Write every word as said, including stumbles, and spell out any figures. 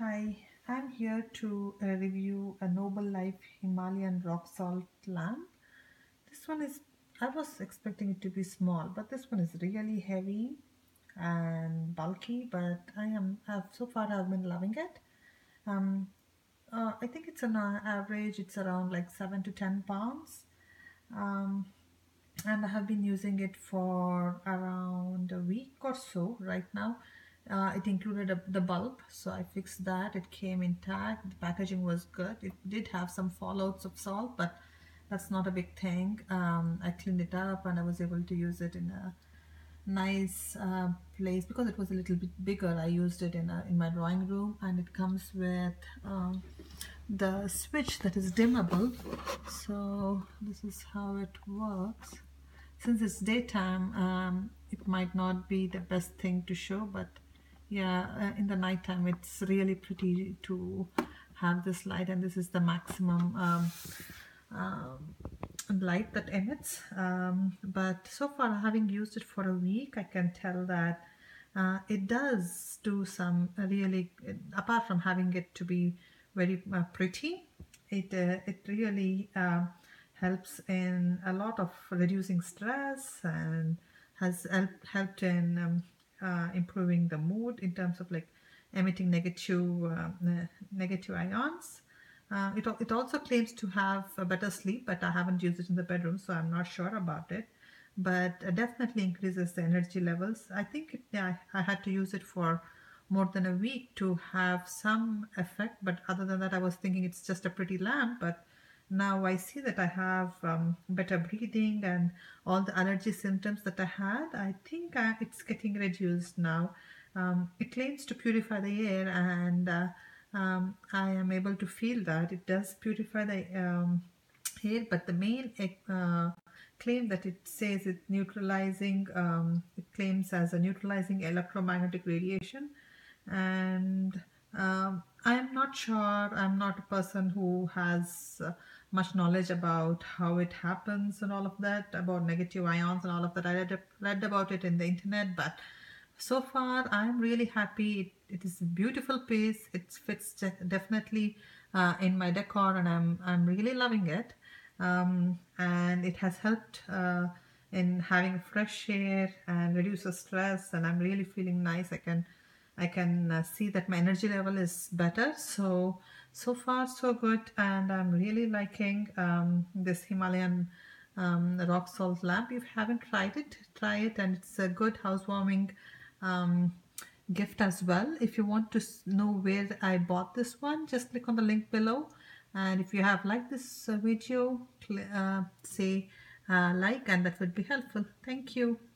Hi, I'm here to uh, review a Noble Life Himalayan rock salt lamp. This one is, I was expecting it to be small, but this one is really heavy and bulky, but I am, I've, so far I've been loving it. Um, uh, I think it's an uh, average, it's around like seven to ten pounds. Um, and I have been using it for around a week or so right now. Uh, it included a, the bulb, so I fixed that. It came intact. The packaging was good. It did have some fallouts of salt, but that's not a big thing. Um, I cleaned it up and I was able to use it in a nice uh, place because it was a little bit bigger. I used it in, a, in my drawing room, and it comes with um, the switch that is dimmable. So this is how it works. Since it's daytime, um, it might not be the best thing to show, but yeah, uh, in the nighttime, it's really pretty to have this light, and this is the maximum um, um, light that emits. Um, but so far, having used it for a week, I can tell that uh, it does do some really, apart from having it to be very uh, pretty, it, uh, it really uh, helps in a lot of reducing stress and has help, helped in um, Uh, improving the mood in terms of like emitting negative uh, negative ions. Uh, it, it also claims to have a better sleep, but I haven't used it in the bedroom, so I'm not sure about it. But uh, definitely increases the energy levels. I think it, yeah, I had to use it for more than a week to have some effect, but other than that I was thinking it's just a pretty lamp, but now I see that I have um, better breathing and all the allergy symptoms that I had. I think I, it's getting reduced now. Um, it claims to purify the air, and uh, um, I am able to feel that it does purify the um, air, but the main uh, claim that it says it neutralizing, um, it claims as a neutralizing electromagnetic radiation, and um, I'm not sure. I'm not a person who has uh, much knowledge about how it happens and all of that, about negative ions and all of that. I read, read about it in the internet, but so far I'm really happy. It, it is a beautiful piece. It fits definitely uh, in my decor, and I'm, I'm really loving it, um, and it has helped uh, in having fresh air and reduces stress, and I'm really feeling nice. I can I can uh, see that my energy level is better. So, so far so good, and I'm really liking um, this Himalayan um, rock salt lamp. If you haven't tried it, try it, and it's a good housewarming um, gift as well. If you want to know where I bought this one, just click on the link below. And if you have liked this uh, video, uh, say uh, like, and that would be helpful. Thank you.